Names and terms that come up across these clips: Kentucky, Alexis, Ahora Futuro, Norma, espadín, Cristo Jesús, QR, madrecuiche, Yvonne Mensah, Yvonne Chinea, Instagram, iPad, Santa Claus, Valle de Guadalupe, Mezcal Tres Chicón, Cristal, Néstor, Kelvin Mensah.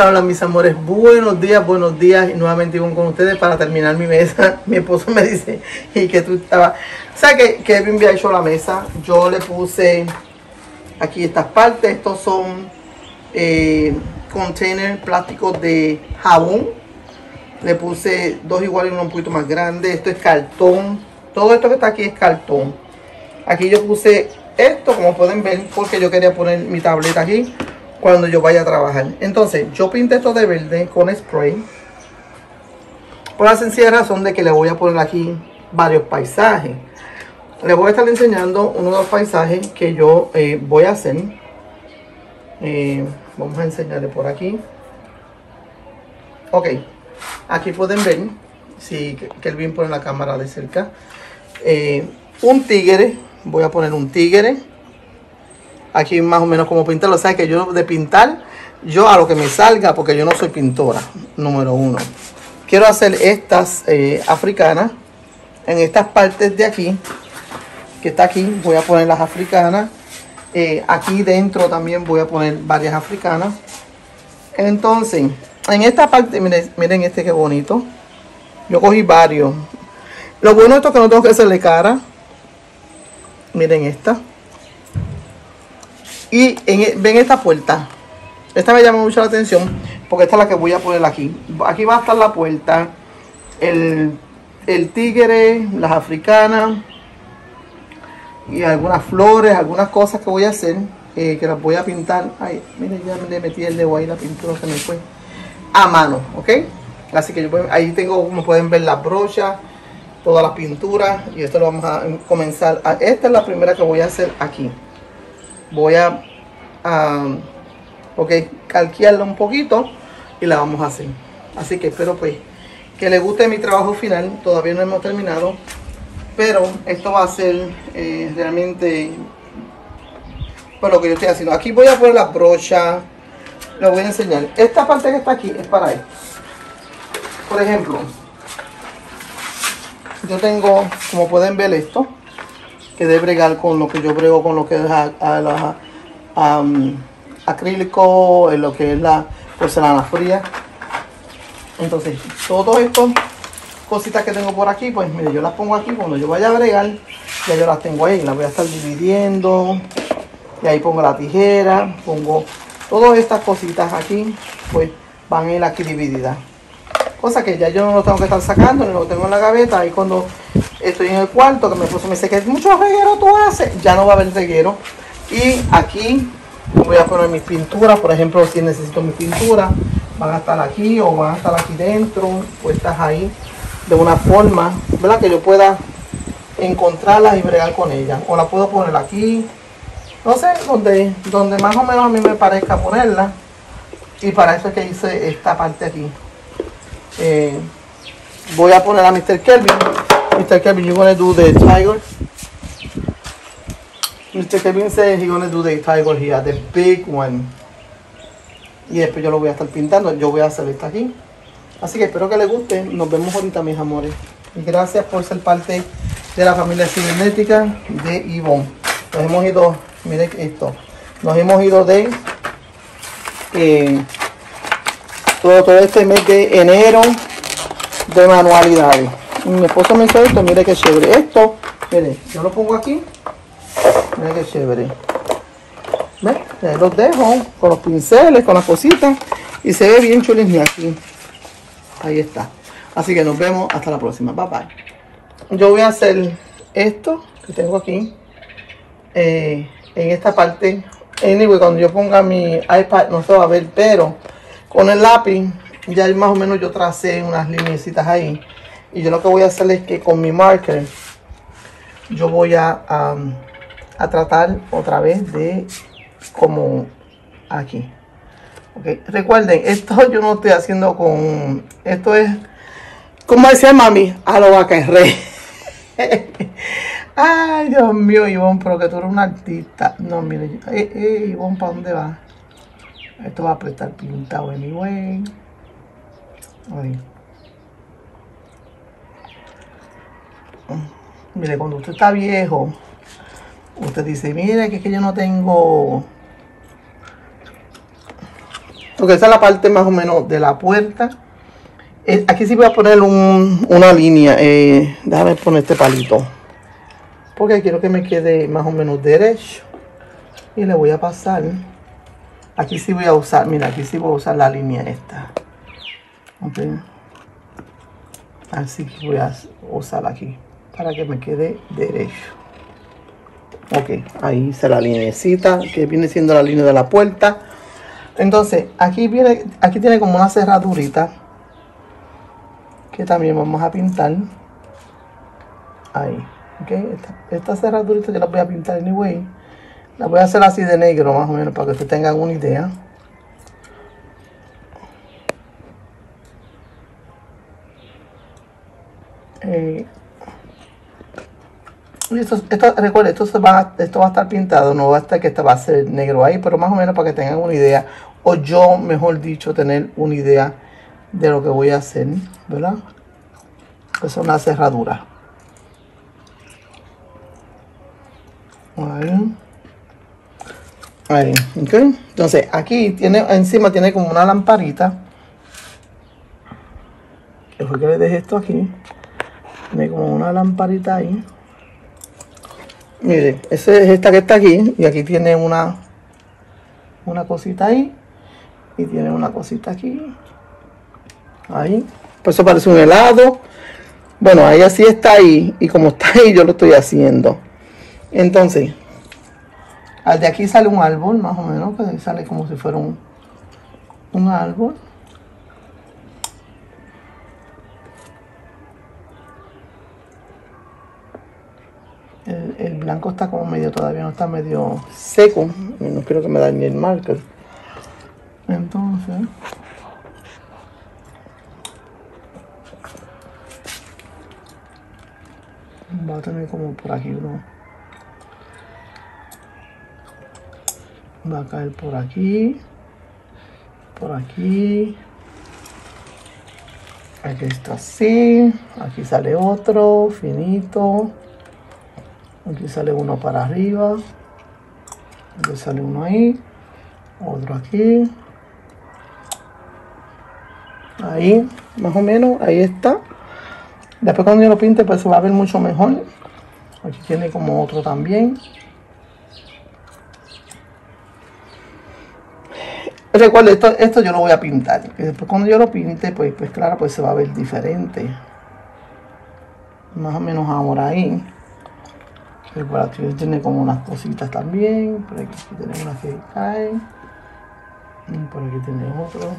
Hola, hola mis amores, buenos días y nuevamente con ustedes para terminar mi mesa. Mi esposo me dice y que tú estabas, o sea que Kelvin había hecho la mesa. Yo le puse aquí estas partes, estos son containers plásticos de jabón. Le puse dos iguales y uno un poquito más grande. Esto es cartón, todo esto que está aquí es cartón. Aquí yo puse esto, como pueden ver, porque yo quería poner mi tableta aquí cuando yo vaya a trabajar. Entonces yo pinté esto de verde con spray por la sencilla razón de que le voy a poner aquí varios paisajes. Les voy a estar enseñando uno de los paisajes que yo voy a hacer. Vamos a enseñarle por aquí. Ok, aquí pueden ver, si Kelvin pone la cámara de cerca, un tigre. Voy a poner un tigre aquí, más o menos como pintarlo. O sea que yo de pintar, yo a lo que me salga, porque yo no soy pintora, número uno. Quiero hacer estas africanas. En estas partes de aquí, que está aquí, voy a poner las africanas. Aquí dentro también voy a poner varias africanas. Entonces, en esta parte, miren, miren este que bonito. Yo cogí varios. Lo bueno de esto es que no tengo que hacerle cara. Miren esta. Y ven esta puerta. Esta me llama mucho la atención porque esta es la que voy a poner aquí. Aquí va a estar la puerta, el tigre, las africanas y algunas flores, algunas cosas que voy a hacer, que las voy a pintar. Ay, miren, ya le metí el dedo ahí, la pintura se me fue a mano, ¿ok? Así que yo ahí tengo, como pueden ver, las brochas, todas las pinturas, y esto lo vamos a comenzar. Esta es la primera que voy a hacer aquí. Voy a calquearla un poquito y la vamos a hacer. Así que espero pues que les guste mi trabajo final. Todavía no hemos terminado, pero esto va a ser realmente por lo que yo estoy haciendo. Aquí voy a poner la brocha, les voy a enseñar. Esta parte que está aquí es para esto. Por ejemplo, yo tengo, como pueden ver, esto que de bregar con lo que yo brego, con lo que es acrílico, en lo que es la porcelana fría. Entonces, todas estas cositas que tengo por aquí, pues mire, yo las pongo aquí. Cuando yo vaya a bregar, ya yo las tengo ahí. Las voy a estar dividiendo. Y ahí pongo la tijera, pongo todas estas cositas aquí, pues van a ir aquí divididas. Cosa que ya yo no lo tengo que estar sacando, no lo tengo en la gaveta. Ahí cuando estoy en el cuarto, que mi esposo me dice que mucho reguero tú haces, ya no va a haber reguero. Y aquí voy a poner mis pinturas. Por ejemplo, si necesito mis pinturas, van a estar aquí o van a estar aquí dentro, puestas ahí de una forma, ¿verdad?, que yo pueda encontrarlas y bregar con ellas. O la puedo poner aquí, no sé, donde más o menos a mí me parezca ponerla. Y para eso es que hice esta parte aquí. Voy a poner a Mr. Kelvin. Mr. Kelvin, you're gonna do the tiger. Mr. Kelvin says he's gonna do the tiger here, the big one. Y después yo lo voy a estar pintando. Yo voy a hacer esta aquí. Así que espero que les guste. Nos vemos ahorita, mis amores. Y gracias por ser parte de la familia cibernética de Yvonne. Nos hemos ido, miren esto. Nos hemos ido de todo este mes de enero de manualidades. Mi esposo me hizo esto, mire qué chévere. Esto, mire, yo lo pongo aquí. Mire qué chévere. ¿Ven? Los dejo con los pinceles, con las cositas. Y se ve bien chulín aquí. Ahí está. Así que nos vemos hasta la próxima. Bye bye. Yo voy a hacer esto que tengo aquí. En esta parte. Anyway, cuando yo ponga mi iPad no se va a ver, pero con el lápiz ya más o menos yo tracé unas linecitas ahí. Y yo lo que voy a hacer es que con mi marker yo voy a tratar otra vez de como aquí. Okay. Recuerden, esto yo no estoy haciendo con... Esto es, como decía mami, a lo vaquerré. Ay, Dios mío, Yvonne, pero que tú eres una artista. No, mire, Yvonne, ¿para dónde vas? Esto va a estar pintado en mi güey. Mire, cuando usted está viejo, usted dice, mire, que es que yo no tengo... Porque esa es la parte más o menos de la puerta. Aquí sí voy a poner una línea. Déjame poner este palito, porque quiero que me quede más o menos derecho. Y le voy a pasar. Aquí sí voy a usar, mira, aquí sí voy a usar la línea esta. Okay. Así que voy a usar aquí para que me quede derecho. Ok, ahí hice la linecita que viene siendo la línea de la puerta. Entonces, aquí viene, aquí tiene como una cerradurita que también vamos a pintar. Ahí, ok. Esta cerradurita yo la voy a pintar anyway. La voy a hacer así de negro más o menos para que ustedes tengan una idea. Recuerden, esto va a estar pintado, no va a estar que esta va a ser negro ahí, pero más o menos para que tengan una idea, o yo mejor dicho tener una idea de lo que voy a hacer, ¿verdad? Que son las cerraduras. Ahí. Ahí, ok. Entonces aquí tiene, encima tiene como una lamparita. Que fue que le dejé esto aquí. Tiene como una lamparita ahí. Mire, esa es esta que está aquí. Y aquí tiene una cosita ahí. Y tiene una cosita aquí. Ahí. Por eso parece un helado. Bueno, ahí así está ahí. Y como está ahí, yo lo estoy haciendo. Entonces, al de aquí sale un árbol, más o menos. Que sale como si fuera un árbol. El blanco está como medio, todavía no está medio seco. No quiero que me dañe el marker. Entonces, va a tener como por aquí uno. Va a caer por aquí. Por aquí. Aquí está así. Aquí sale otro, finito. Aquí sale uno para arriba. Aquí sale uno ahí. Otro aquí. Ahí, más o menos, ahí está. Después cuando yo lo pinte, pues se va a ver mucho mejor. Aquí tiene como otro también. Recuerda, esto yo lo voy a pintar. Y después cuando yo lo pinte, pues claro, pues se va a ver diferente. Más o menos ahora ahí. Por aquí tiene como unas cositas también. Por aquí tiene una que cae. Por aquí tiene otro.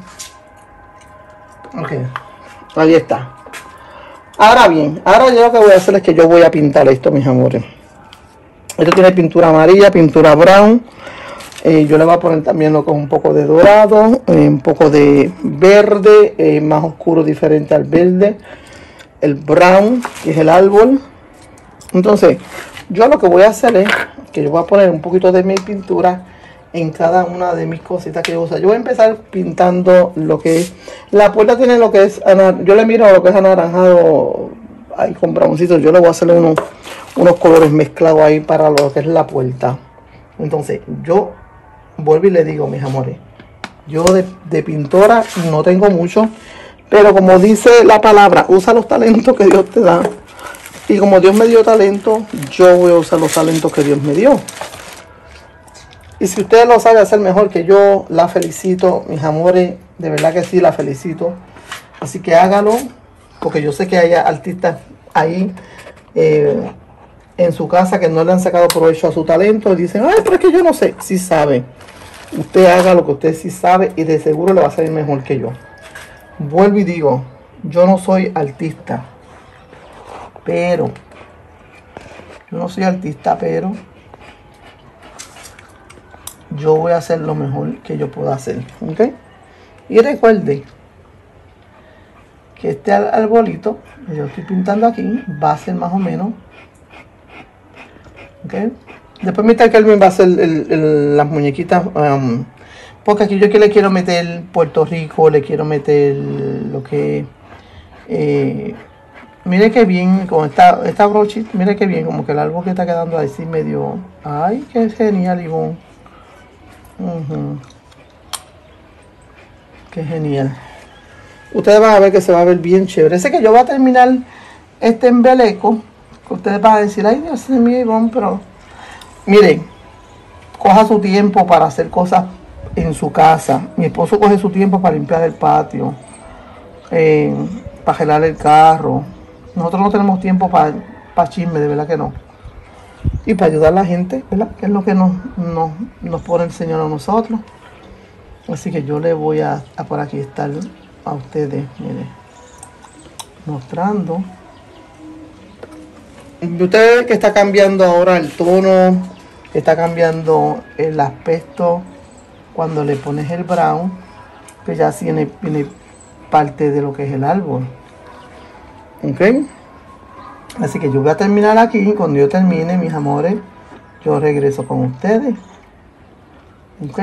Ok, ahí está. Ahora bien, ahora yo lo que voy a hacer es que yo voy a pintar esto, mis amores. Esto tiene pintura amarilla, pintura brown. Yo le voy a poner también lo que es un poco de dorado, un poco de verde, más oscuro, diferente al verde. El brown, que es el árbol. Entonces, yo lo que voy a hacer es que yo voy a poner un poquito de mi pintura en cada una de mis cositas que yo uso. Yo voy a empezar pintando lo que es. La puerta tiene lo que es, yo le miro lo que es anaranjado ahí con broncito. Yo le voy a hacerle unos colores mezclados ahí para lo que es la puerta. Entonces, yo vuelvo y le digo, mis amores, yo de pintora no tengo mucho. Pero como dice la palabra, usa los talentos que Dios te da. Y como Dios me dio talento, yo voy a usar los talentos que Dios me dio. Y si usted lo sabe hacer mejor que yo, la felicito, mis amores. De verdad que sí, la felicito. Así que hágalo, porque yo sé que hay artistas ahí en su casa que no le han sacado provecho a su talento. Y dicen, ay, pero es que yo no sé. Sí sabe. Usted haga lo que usted sí sabe y de seguro le va a salir mejor que yo. Vuelvo y digo, yo no soy artista. Pero, yo no soy artista, pero yo voy a hacer lo mejor que yo pueda hacer, ¿ok? Y recuerde que este arbolito que yo estoy pintando aquí va a ser más o menos, ¿ok? Después mientras Kelvin va a hacer las muñequitas, porque aquí yo que le quiero meter Puerto Rico, le quiero meter lo que... mire que bien, con esta brochita, mire que bien, como que el árbol que está quedando ahí sí medio. Ay, qué genial, Ivonne. Qué genial. Ustedes van a ver que se va a ver bien chévere. Sé que yo voy a terminar este embeleco. Ustedes van a decir, ay, Dios mío, Ivonne, pero... Miren, coja su tiempo para hacer cosas en su casa. Mi esposo coge su tiempo para limpiar el patio, para gelar el carro. Nosotros no tenemos tiempo para chisme, de verdad que no. Y para ayudar a la gente, ¿verdad? Que es lo que nos pone el Señor a nosotros. Así que yo le voy a por aquí estar a ustedes, miren, mostrando. Y ustedes ven que está cambiando ahora el tono, está cambiando el aspecto cuando le pones el brown, que ya tiene parte de lo que es el árbol. ¿Ok? Así que yo voy a terminar aquí. Cuando yo termine, mis amores, yo regreso con ustedes. ¿Ok?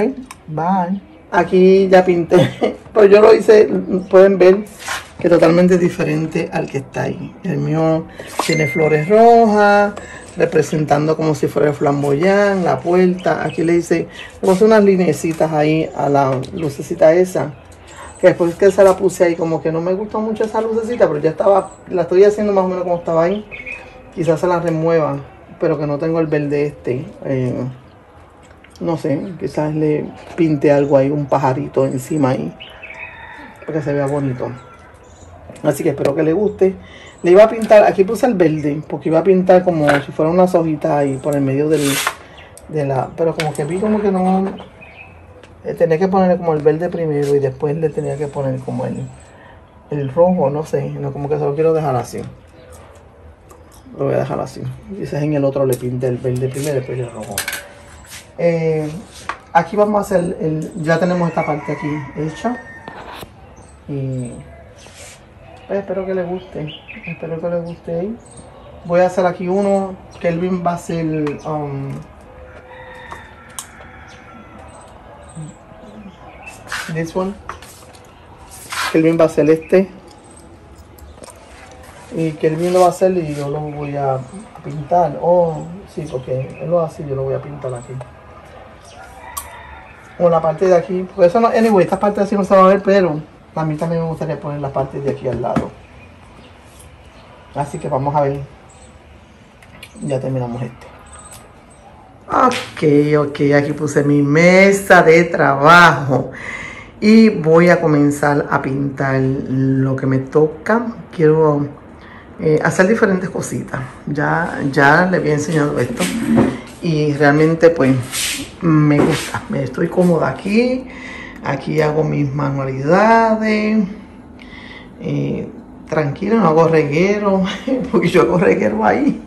Bye. Aquí ya pinté, pero yo lo hice, pueden ver que totalmente diferente al que está ahí. El mío tiene flores rojas, representando como si fuera el flamboyán, la puerta. Aquí le hice unas linecitas ahí a la lucecita esa, que después que se la puse ahí, como que no me gustó mucho esa lucecita, pero ya estaba, la estoy haciendo más o menos como estaba ahí. Quizás se la remuevan, pero que no tengo el verde este. No sé, quizás le pinte algo ahí, un pajarito encima ahí, para que se vea bonito. Así que espero que le guste. Le iba a pintar, aquí puse el verde, porque iba a pintar como si fueran unas hojitas ahí por el medio de la... Pero como que vi como que no... Tenía que ponerle como el verde primero y después le tenía que poner como el rojo, no sé. No, como que se lo quiero dejar así. Lo voy a dejar así. Quizás en el otro le pinte el verde primero y después el rojo. Aquí vamos a hacer ya tenemos esta parte aquí hecha y pues espero que le guste, voy a hacer aquí uno. Kelvin va a hacer this one. Kelvin va a hacer este y Kelvin lo va a hacer y yo lo voy a pintar. Oh, sí, porque él lo hace y yo lo voy a pintar aquí. O la parte de aquí, porque eso no, anyway, esta parte así no se va a ver, pero a mí también me gustaría poner la parte de aquí al lado. Así que vamos a ver. Ya terminamos este. Ok, aquí puse mi mesa de trabajo. Y voy a comenzar a pintar lo que me toca. Quiero hacer diferentes cositas. Ya les había enseñado esto. Y realmente pues me gusta, me estoy cómoda aquí. Aquí hago mis manualidades. Tranquila, no hago reguero, porque yo hago reguero ahí.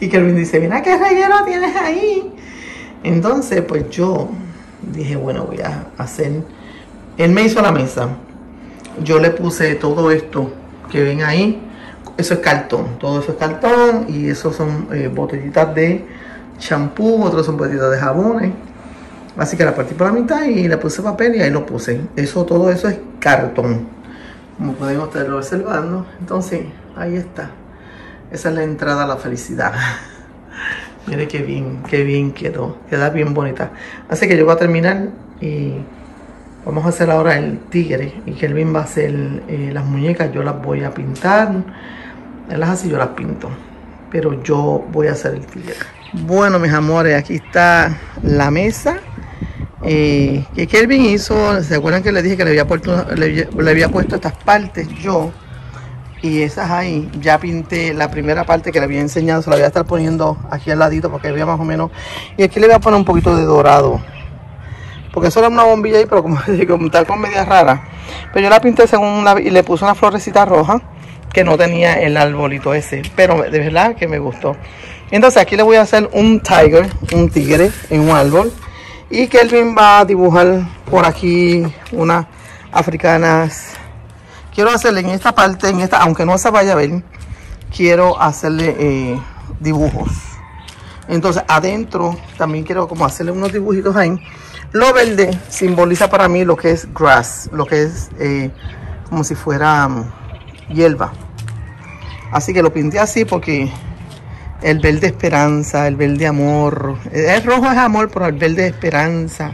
Y Kelvin dice, mira qué reguero tienes ahí. Entonces pues yo dije, bueno, voy a hacer. Él me hizo la mesa. Yo le puse todo esto que ven ahí. Eso es cartón. Todo eso es cartón. Y eso son botellitas de champú. Otros son botellitas de jabones. Así que la partí por la mitad y le puse papel y ahí lo puse. Eso, todo eso es cartón. Como pueden ustedes observando. Entonces, ahí está. Esa es la entrada a la felicidad. Mire qué bien quedó. Queda bien bonita. Así que yo voy a terminar y... Vamos a hacer ahora el tigre y Kelvin va a hacer las muñecas. Yo las voy a pintar. Él las hace y yo las pinto. Pero yo voy a hacer el tigre. Bueno, mis amores, aquí está la mesa que Kelvin hizo. ¿Se acuerdan que les dije que le había puesto estas partes yo? Y esas ahí. Ya pinté la primera parte que le había enseñado. Se la voy a estar poniendo aquí al ladito porque vea más o menos. Y aquí le voy a poner un poquito de dorado. Porque solo una bombilla ahí, pero como tal con medias raras. Pero yo la pinté según y le puse una florecita roja que no tenía el arbolito ese. Pero de verdad que me gustó. Entonces aquí le voy a hacer un tigre en un árbol. Y Kelvin va a dibujar por aquí unas africanas. Quiero hacerle en esta parte, aunque no se vaya a ver, quiero hacerle dibujos. Entonces adentro también quiero como hacerle unos dibujitos ahí. Lo verde simboliza para mí lo que es grass, lo que es como si fuera hierba. Así que lo pinté así porque el verde esperanza, el verde amor. El rojo es amor, pero el verde es esperanza.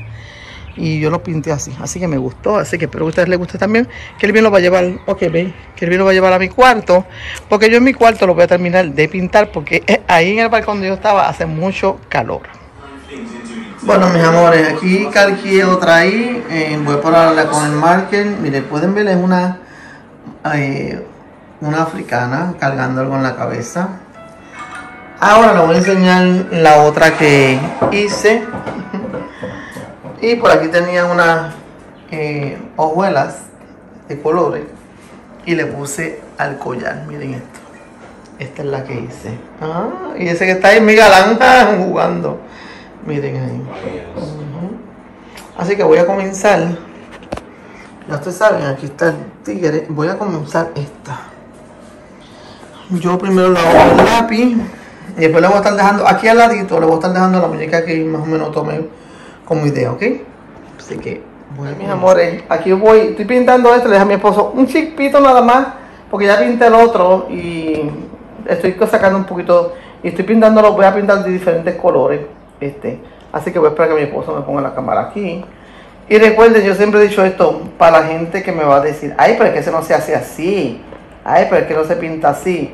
y yo lo pinté así, así que me gustó, así que espero que a ustedes les guste también. Kelvin lo va a llevar, ok, ven, Kelvin lo va a llevar a mi cuarto, porque yo en mi cuarto lo voy a terminar de pintar, porque ahí en el balcón donde yo estaba hace mucho calor. Bueno, mis amores, aquí calqué otra ahí, voy a pararla con el marker. Miren, pueden ver, es una africana cargando algo en la cabeza. Ahora les voy a enseñar la otra que hice. Y por aquí tenía unas hojuelas de colores y le puse al collar. Miren esto. Esta es la que hice. Ah, y ese que está ahí, mi galán, jugando. Miren ahí. Así que voy a comenzar. Ya ustedes saben, aquí está el tigre. Voy a comenzar esta. Yo primero la hago con el lápiz. Y después le voy a estar dejando, aquí al ladito, le voy a estar dejando la muñeca que más o menos tomé como idea, ¿ok? Así que, bueno, mis amores, aquí voy, estoy pintando esto, le dejé a mi esposo un chispito nada más, porque ya pinté el otro y estoy sacando un poquito, y estoy pintándolo, voy a pintar de diferentes colores, así que voy a esperar que mi esposo me ponga la cámara aquí. Y recuerden, yo siempre he dicho esto, para la gente que me va a decir, ay, pero es que eso no se hace así, ay, pero es que no se pinta así.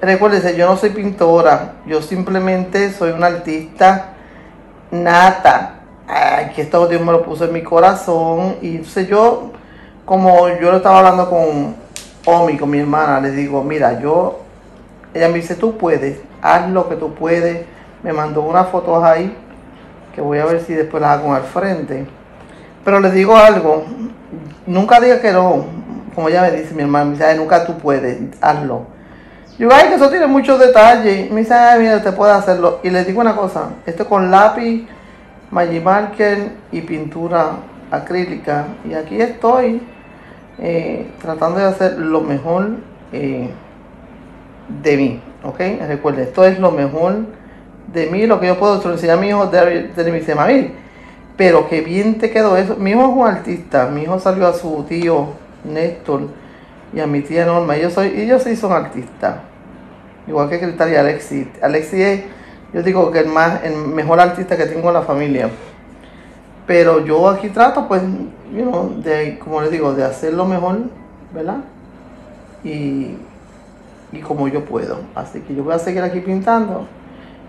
Recuérdense, yo no soy pintora, yo simplemente soy una artista nata. Que esto Dios me lo puso en mi corazón. Y entonces yo, como yo lo estaba hablando con Omi, con mi hermana, le digo, mira, yo, ella me dice, tú puedes, haz lo que tú puedes. Me mandó unas fotos ahí, que voy a ver si después las hago al frente. Pero les digo algo, nunca diga que no. Como ella me dice, mi hermana, me dice, nunca tú puedes, hazlo. Yo, ay, que eso tiene muchos detalles. Me dice, ay, mira, te puedes hacerlo. Y les digo una cosa, esto con lápiz, Magic Marker y pintura acrílica, y aquí estoy tratando de hacer lo mejor de mí, ok. Recuerden, esto es lo mejor de mí, lo que yo puedo enseñar a mi hijo. Me dice, mami, pero qué bien te quedó eso. Mi hijo es un artista, mi hijo salió a su tío Néstor y a mi tía Norma, ellos sí son artistas, igual que Cristal y Alexis. Alexis es, yo digo que el mejor artista que tengo en la familia. Pero yo aquí trato, pues, como les digo, de hacer lo mejor, ¿verdad? Y como yo puedo. Así que yo voy a seguir aquí pintando.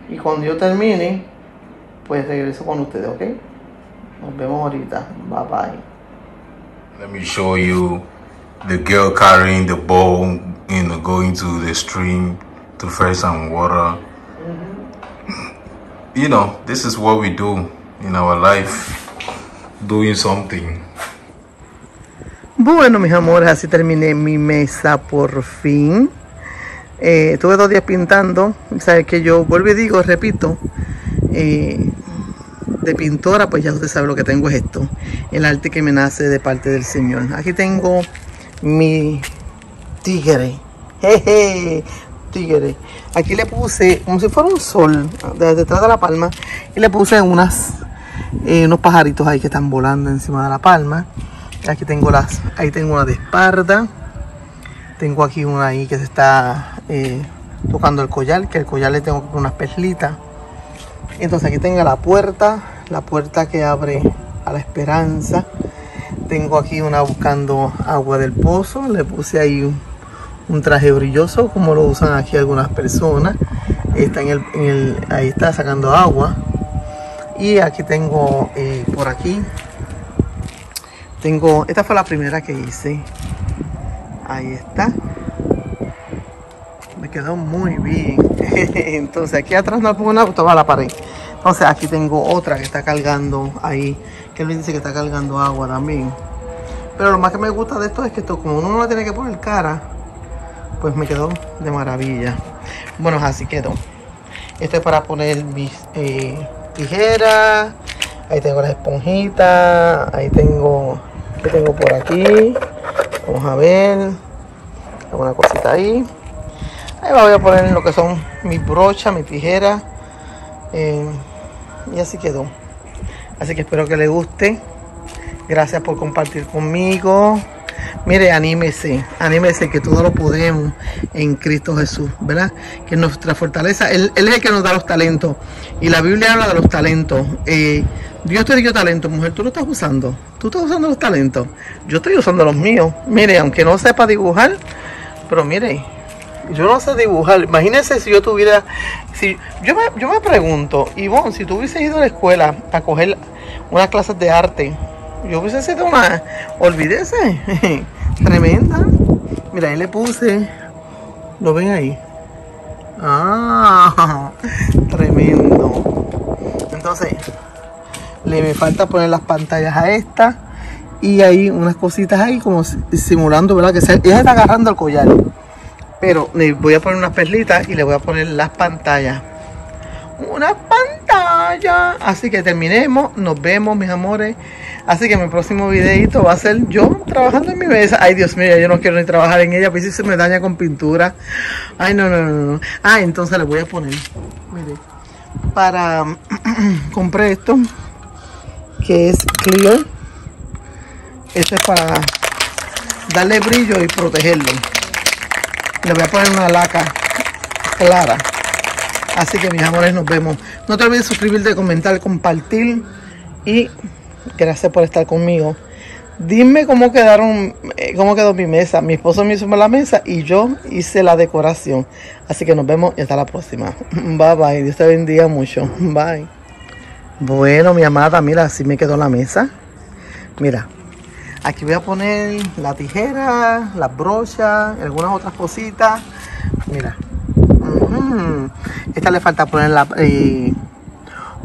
Y cuando yo termine, pues regreso con ustedes, ¿ok? Nos vemos ahorita. Bye, bye. Let me show you the girl carrying the bowl and going to the stream to fetch some water. You know, this is what we do in our life, doing something. Bueno, mis amores, así terminé mi mesa por fin. Estuve 2 días pintando. Sabes que yo vuelvo y digo, repito, de pintora, pues ya usted sabe lo que tengo es esto, el arte que me nace de parte del Señor. Aquí tengo mi tigre. Jeje. Tigre. Aquí le puse como si fuera un sol detrás de la palma y le puse unos pajaritos ahí que están volando encima de la palma. Aquí tengo ahí tengo una de espalda, tengo aquí una ahí que se está tocando el collar, que el collar le tengo que poner unas perlitas. Entonces aquí tengo la puerta que abre a la esperanza. Tengo aquí una buscando agua del pozo, le puse ahí un traje brilloso como lo usan aquí algunas personas. Está ahí está sacando agua. Y aquí tengo por aquí tengo, esta fue la primera que hice, ahí está, me quedó muy bien. Entonces aquí atrás no pongo nada, pues toda la pared. Entonces aquí tengo otra que está cargando ahí, que él dice que está cargando agua también, pero lo más que me gusta de esto es que esto, como uno no le tiene que poner cara, pues me quedó de maravilla. Bueno, así quedó. Esto es para poner mis tijeras. Ahí tengo las esponjitas. Ahí tengo por aquí. Vamos a ver. Alguna cosita ahí. Ahí voy a poner lo que son mis brochas, mis tijeras. Y así quedó. Así que espero que les guste. Gracias por compartir conmigo. Mire, anímese que todo lo podemos en Cristo Jesús, ¿verdad? Que nuestra fortaleza, Él es el que nos da los talentos. Y la Biblia habla de los talentos. Dios te dio talento, mujer, tú lo estás usando. Tú estás usando los talentos. Yo estoy usando los míos. Mire, aunque no sepa dibujar, pero mire, yo no sé dibujar. Imagínense si yo tuviera, yo me pregunto, Yvonne, si tú hubieses ido a la escuela a coger unas clases de arte, yo hubiese sido una, olvídese, tremenda. Mira, ahí le puse, ¿lo ven ahí? Ah, tremendo. Entonces, le me falta poner las pantallas a esta y hay unas cositas ahí como simulando, ¿verdad? Que ella está agarrando el collar. Pero le voy a poner unas perlitas y le voy a poner las pantallas. Una pantalla. Así que terminemos. Nos vemos, mis amores. Así que mi próximo videito va a ser yo trabajando en mi mesa. Ay, Dios mío, yo no quiero ni trabajar en ella. Pues si se me daña con pintura. Ay, no. Ah, entonces le voy a poner. Mire. Para... compré esto. Que es clear. Esto es para darle brillo y protegerlo. Le voy a poner una laca clara. Así que, mis amores, nos vemos. No te olvides suscribirte, comentar, compartir. Y gracias por estar conmigo. Dime cómo quedó mi mesa. Mi esposo me hizo la mesa y yo hice la decoración. Así que nos vemos y hasta la próxima. Bye, bye. Dios te bendiga mucho. Bye. Bueno, mi amada, mira, así me quedó la mesa. Mira, aquí voy a poner la tijera, las brochas, algunas otras cositas. Mira. Esta le falta poner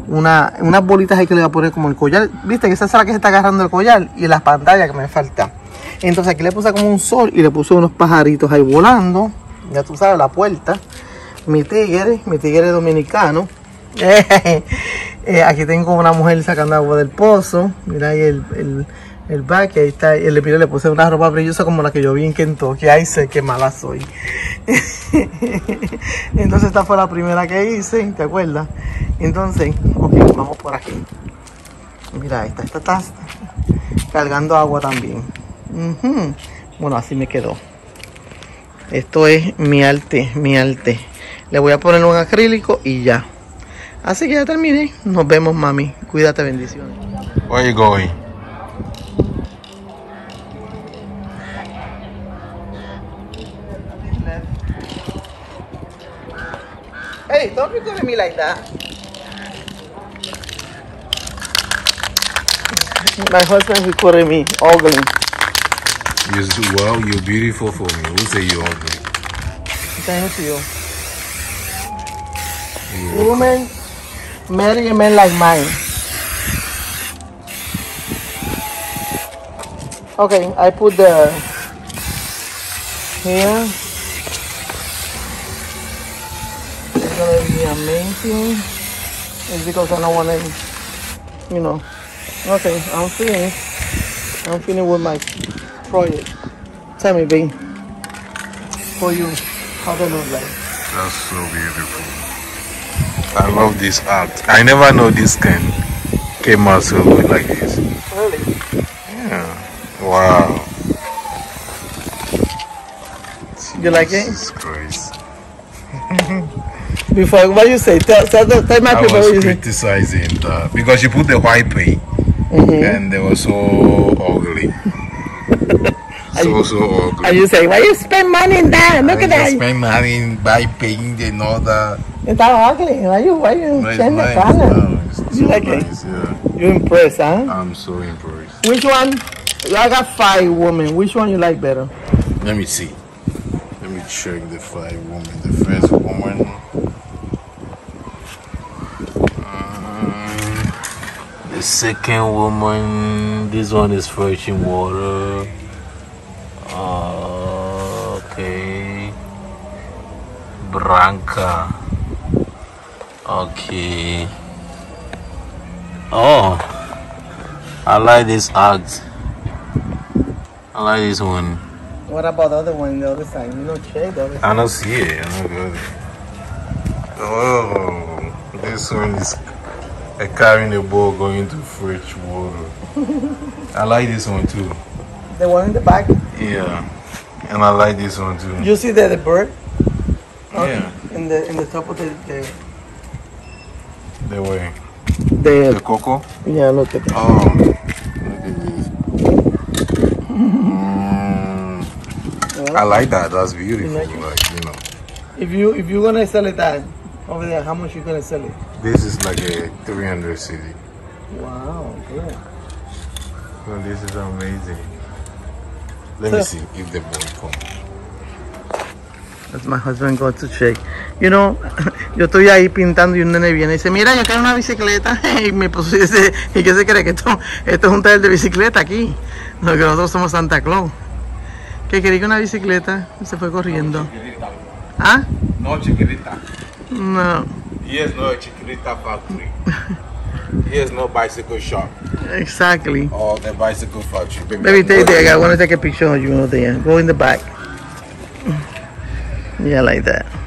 unas bolitas ahí que le voy a poner como el collar. Viste que esa es la que se está agarrando el collar y las pantallas que me falta. Entonces aquí le puse como un sol y le puse unos pajaritos ahí volando. Ya tú sabes, la puerta. Mi tigre dominicano. Aquí tengo una mujer sacando agua del pozo. Mira ahí el back, ahí está. Le puse una ropa brillosa como la que yo vi en Kentucky. Ay, sé qué mala soy. Entonces esta fue la primera que hice, ¿te acuerdas? Entonces, ok, vamos por aquí. Mira, esta está cargando agua también. Bueno, así me quedó. Esto es mi arte, mi arte. Le voy a poner un acrílico y ya. Así que ya terminé. Nos vemos, mami. Cuídate, bendiciones. Oye, Goy. Hey, don't record me like that. My husband recorded me ugly. You do well, you're beautiful for me. Who say you're ugly? Thank you. You're woman, marry a man like mine. Okay, I put the here. Gonna be amazing. It's because I don't want to, you know. Okay, I'm finished. I'm finished with my project. Tell me, babe, for you, how does it look like? That's so beautiful. I love this art. I never know this thing came out so good like this. Really? Yeah. Wow. You like it? Jesus Christ. Before what you say, tell my people what you say. I was criticizing that because you put the white paint and they were so ugly. so ugly. And you say, why you spend money in that? Look at that. I spend money in buy paint and all that. It's all ugly. Why you no, change the color? No, it's you so like nice, it? Yeah. You impressed, huh? I'm so impressed. Which one? I got 5 women. Which one you like better? Let me see. Let me check the 5 women. The first woman. The second woman, this one is fetching water. Okay. Branca. Okay. Oh, I like this act. I like this one. What about the other one, the other side? You don't check the other side. I don't see it. I don't got it. Oh, this one is... carrying a bowl going to fresh water. I like this one too. The one in the back? Yeah. And I like this one too. You see the bird? Yeah. In the top of the way. ¿De coco? Yeah, look at that. Oh, look at this. I like that. That's beautiful. Like, you know. If you're gonna sell it that over there, how much you gonna sell it? This is like a 300 city. Wow, good. Well, this is amazing. Let me see if the boy comes. That's my husband got to check. You know, yo estoy ahí pintando y un nene viene y dice, mira, yo quiero una bicicleta. Y mi esposo dice, ¿y qué se cree? Que esto es un taller de bicicleta aquí. Porque nosotros somos Santa Claus. ¿Qué quería una bicicleta? Y se fue corriendo. No, chiquilita. ¿Ah? No, chiquilita. No. Yes, no, chiquilita factory. Yes, no bicycle shop. Exactly. Oh, the bicycle factory. Baby, take there. I want to take a picture of you over there. Go in the back. Yeah, like that.